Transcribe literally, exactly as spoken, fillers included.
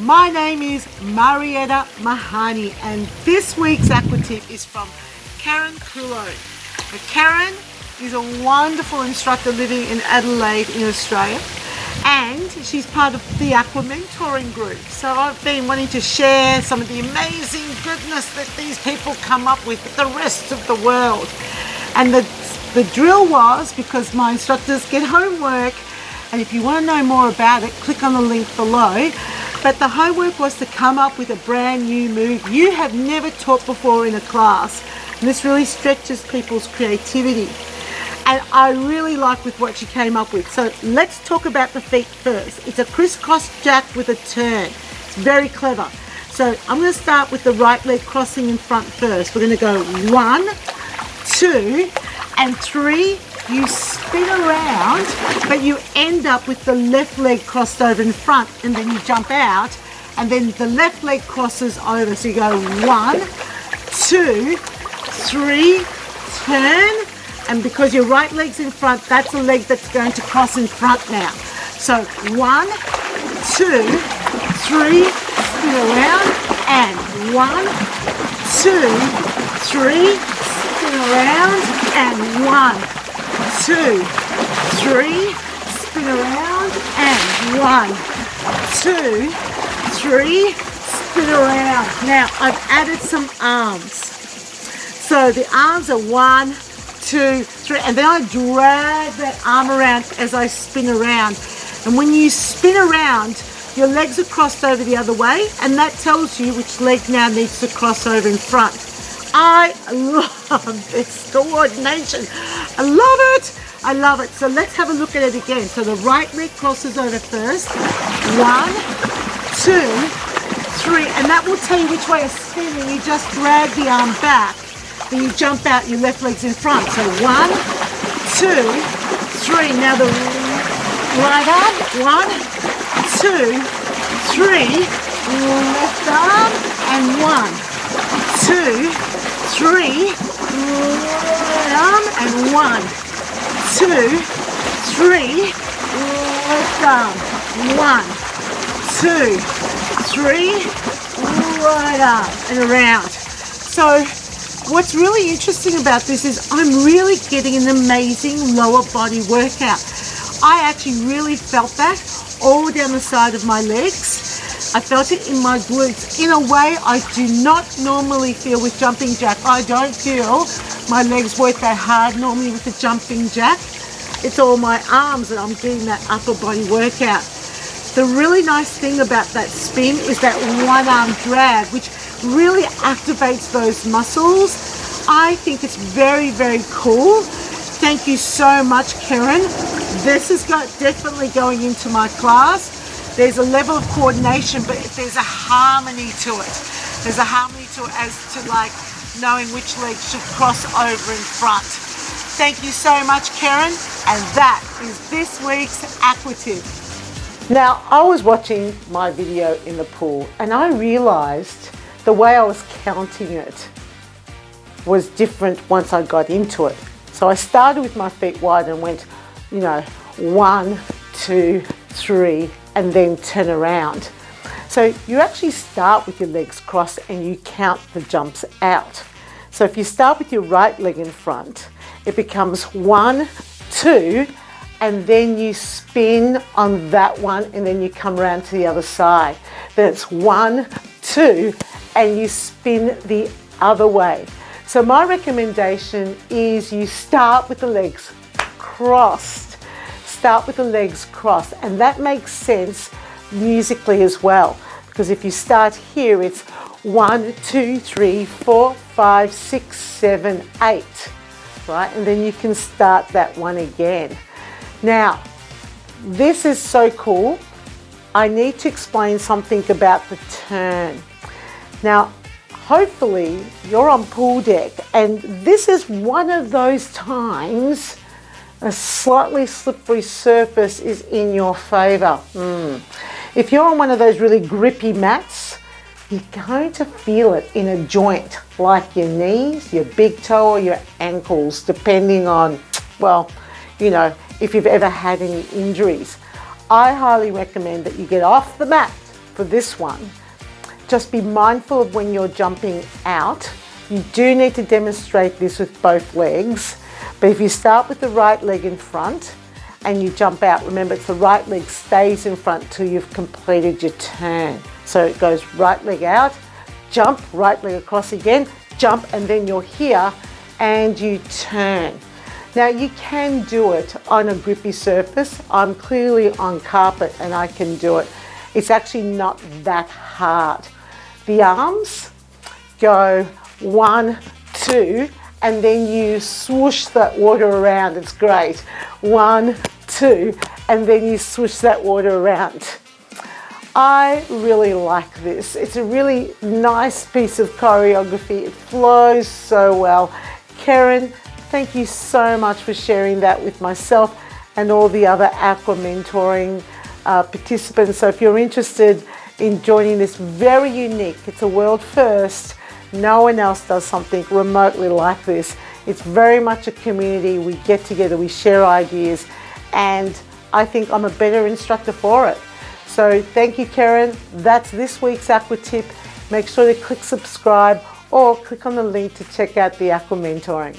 My name is Marietta Mehanni, and this week's Aqua Tip is from Karen Crilley. Karen is a wonderful instructor living in Adelaide in Australia, and she's part of the Aqua Mentoring Group. So I've been wanting to share some of the amazing goodness that these people come up with the rest of the world. And the, the drill was, because my instructors get homework, and if you want to know more about it, click on the link below. But the homework was to come up with a brand new move you have never taught before in a class. And this really stretches people's creativity. And I really like with what she came up with. So let's talk about the feet first. It's a crisscross jack with a turn. It's very clever. So I'm going to start with the right leg crossing in front first. We're going to go one, two, and three. You spin around, but you end up with the left leg crossed over in front, and then you jump out, and then the left leg crosses over. So you go one, two, three, turn, and because your right leg's in front, that's the leg that's going to cross in front now. So one, two, three, spin around, and one, two, three, spin around, and one, two, three, spin around, and one, two, three, spin around. Now I've added some arms. So the arms are one, two, three, and then I drag that arm around as I spin around. And when you spin around, your legs are crossed over the other way, and that tells you which leg now needs to cross over in front. I love this coordination. I love it. I love it. So let's have a look at it again. So the right leg crosses over first. One, two, three. And that will tell you which way you're spinning. You just drag the arm back. Then you jump out, your left leg's in front. So one, two, three. Now the right arm. One, two, three. Left arm. And one, two, three, right arm, and one, two, three, left arm, one, two, three, right arm, and around. So what's really interesting about this is I'm really getting an amazing lower body workout. I actually really felt that all down the side of my legs. I felt it in my glutes in a way I do not normally feel with jumping jack. I don't feel my legs work that hard normally with the jumping jack. It's all my arms that I'm doing that upper body workout. The really nice thing about that spin is that one arm drag, which really activates those muscles. I think it's very, very cool. Thank you so much, Karen. This is got definitely going into my class. There's a level of coordination, but there's a harmony to it. There's a harmony to it as to like knowing which leg should cross over in front. Thank you so much, Karen. And that is this week's Aqua Tip. Now, I was watching my video in the pool and I realized the way I was counting it was different once I got into it. So I started with my feet wide and went, you know, one, two, three, and then turn around. So you actually start with your legs crossed and you count the jumps out. So if you start with your right leg in front, it becomes one, two, and then you spin on that one and then you come around to the other side. Then it's one, two, and you spin the other way. So my recommendation is you start with the legs crossed. Start with the legs crossed, and that makes sense musically as well, because if you start here, it's one, two, three, four, five, six, seven, eight, right? And then you can start that one again. Now, this is so cool. I need to explain something about the turn. Now, hopefully you're on pool deck, and this is one of those times a slightly slippery surface is in your favour. Mm. If you're on one of those really grippy mats, you're going to feel it in a joint, like your knees, your big toe, or your ankles, depending on, well, you know, if you've ever had any injuries. I highly recommend that you get off the mat, for this one. Just be mindful of when you're jumping out. You do need to demonstrate this with both legs, but if you start with the right leg in front and you jump out, remember it's the right leg stays in front till you've completed your turn. So it goes right leg out, jump, right leg across again, jump, and then you're here and you turn. Now you can do it on a grippy surface. I'm clearly on carpet and I can do it. It's actually not that hard. The arms go one, two, and then you swoosh that water around. It's great. One, two, and then you swoosh that water around. I really like this. It's a really nice piece of choreography. It flows so well. Karen, thank you so much for sharing that with myself and all the other Aqua Mentoring uh, participants. So if you're interested in joining this, very unique, it's a world first. No one else does something remotely like this. It's very much a community. We get together, we share ideas, and I think I'm a better instructor for it. So thank you, Karen. That's this week's Aqua Tip. Make sure to click subscribe or click on the link to check out the Aqua Mentoring.